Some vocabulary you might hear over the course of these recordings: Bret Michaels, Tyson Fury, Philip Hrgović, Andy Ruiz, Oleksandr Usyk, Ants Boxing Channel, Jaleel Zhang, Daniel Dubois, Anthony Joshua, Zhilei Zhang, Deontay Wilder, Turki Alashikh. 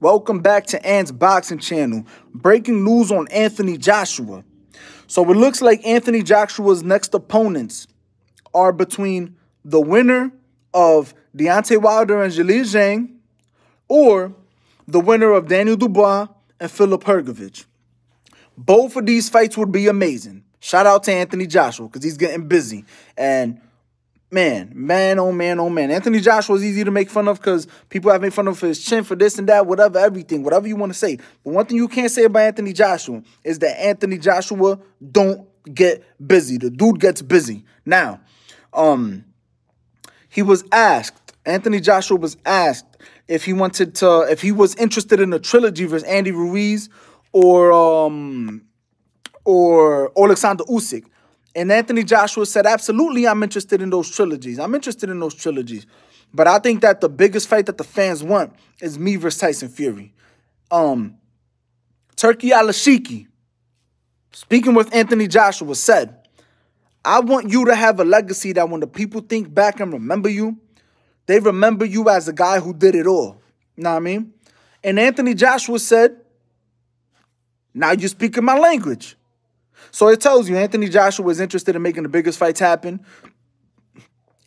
Welcome back to Ant's Boxing Channel. Breaking news on Anthony Joshua. So it looks like Anthony Joshua's next opponents are between the winner of Deontay Wilder and Zhilei Zhang or the winner of Daniel Dubois and Philip Hrgović. Both of these fights would be amazing. Shout out to Anthony Joshua because he's getting busy. And man, oh man. Anthony Joshua is easy to make fun of because people have made fun of his chin for this and that, whatever, everything, whatever you want to say. But one thing you can't say about Anthony Joshua is that Anthony Joshua don't get busy. The dude gets busy. Now, he was asked, Anthony Joshua was asked if he wanted to, if he was interested in a trilogy versus Andy Ruiz or Oleksandr Usyk. And Anthony Joshua said, absolutely, I'm interested in those trilogies. I'm interested in those trilogies. But I think that the biggest fight that the fans want is me versus Tyson Fury. Turki Alashikh, speaking with Anthony Joshua, said, I want you to have a legacy that when the people think back and remember you, they remember you as a guy who did it all. You know what I mean? And Anthony Joshua said, now you're speaking my language. So it tells you Anthony Joshua is interested in making the biggest fights happen.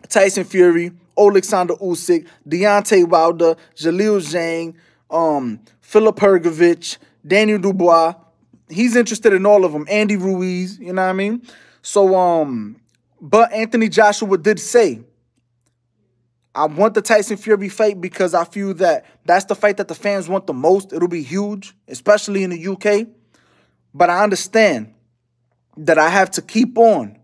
Tyson Fury, Oleksandr Usyk, Deontay Wilder, Jaleel Zhang, Philip Hrgović, Daniel Dubois. He's interested in all of them. Andy Ruiz, you know what I mean? So, but Anthony Joshua did say, I want the Tyson Fury fight because I feel that that's the fight that the fans want the most. It'll be huge, especially in the UK. But I understand that I have to keep on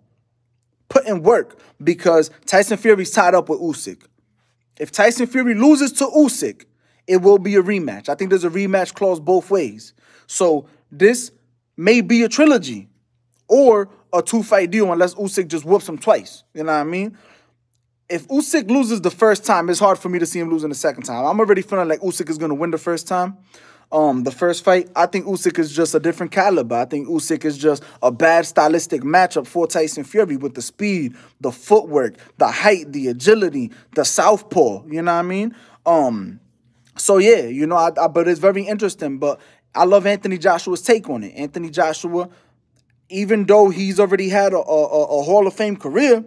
putting work because Tyson Fury's tied up with Usyk. If Tyson Fury loses to Usyk, it will be a rematch. I think there's a rematch clause both ways. So this may be a trilogy or a two-fight deal unless Usyk just whoops him twice. You know what I mean? If Usyk loses the first time, it's hard for me to see him losing the second time. I'm already feeling like Usyk is going to win the first time. The first fight, I think Usyk is just a different caliber. I think Usyk is just a bad stylistic matchup for Tyson Fury with the speed, the footwork, the height, the agility, the southpaw. You know what I mean? So, yeah, you know, but it's very interesting. But I love Anthony Joshua's take on it. Anthony Joshua, even though he's already had a Hall of Fame career,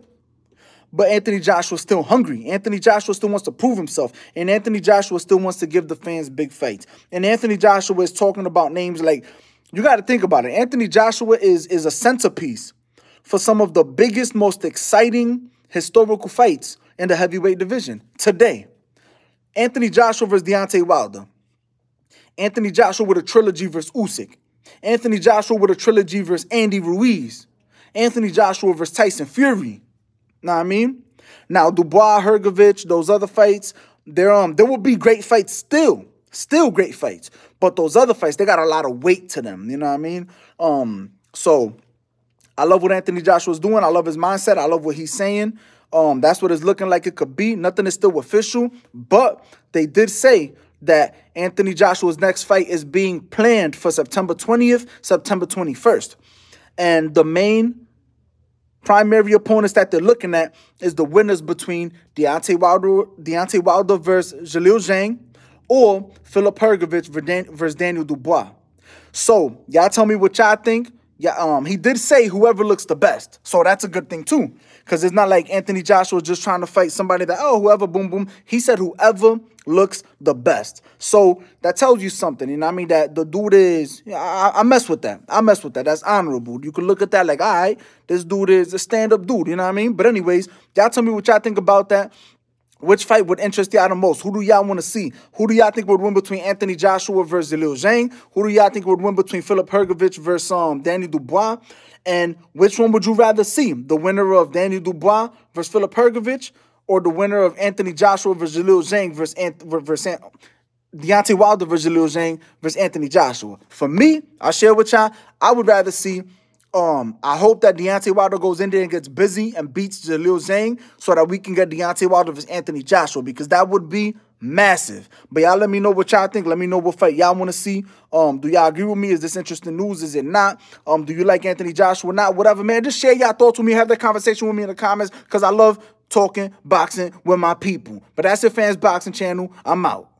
but Anthony Joshua's still hungry. Anthony Joshua still wants to prove himself. And Anthony Joshua still wants to give the fans big fights. And Anthony Joshua is talking about names like, you got to think about it. Anthony Joshua is a centerpiece for some of the biggest, most exciting historical fights in the heavyweight division today. Anthony Joshua versus Deontay Wilder. Anthony Joshua with a trilogy versus Usyk. Anthony Joshua with a trilogy versus Andy Ruiz. Anthony Joshua versus Tyson Fury. Know what I mean? Now, Dubois, Hrgović, those other fights, there will be great fights still great fights. But those other fights, they got a lot of weight to them. You know what I mean? So I love what Anthony Joshua's doing. I love his mindset. I love what he's saying. That's what it's looking like it could be. Nothing is still official, but they did say that Anthony Joshua's next fight is being planned for September 20th, September 21st. And the main primary opponents that they're looking at is the winners between Deontay Wilder versus Jaleel Zhang or Philip Hrgović versus Daniel Dubois. So, y'all tell me what y'all think. Yeah, he did say whoever looks the best. So that's a good thing too. Because it's not like Anthony Joshua just trying to fight somebody that, oh, whoever, boom, boom. He said whoever looks the best. So that tells you something. You know what I mean? That the dude is, I mess with that. I mess with that. That's honorable. You can look at that like, all right, this dude is a stand-up dude. You know what I mean? But anyways, y'all tell me what y'all think about that. Which fight would interest y'all the most? Who do y'all want to see? Who do y'all think would win between Anthony Joshua versus Jaleel Zhang? Who do y'all think would win between Philip Hrgović versus Daniel Dubois? And which one would you rather see? The winner of Daniel Dubois versus Philip Hrgović or the winner of Anthony Joshua versus Jaleel Zhang versus Deontay Wilder versus Jaleel Zhang versus Anthony Joshua? For me, I'll share with y'all, I would rather see... I hope that Deontay Wilder goes in there and gets busy and beats Jaleel Zhang so that we can get Deontay Wilder versus Anthony Joshua because that would be massive. But y'all let me know what y'all think. Let me know what fight y'all want to see. Do y'all agree with me? Is this interesting news? Is it not? Do you like Anthony Joshua? Not? Whatever, man. Just share y'all thoughts with me. Have that conversation with me in the comments because I love talking boxing with my people. But that's your Fans Boxing Channel. I'm out.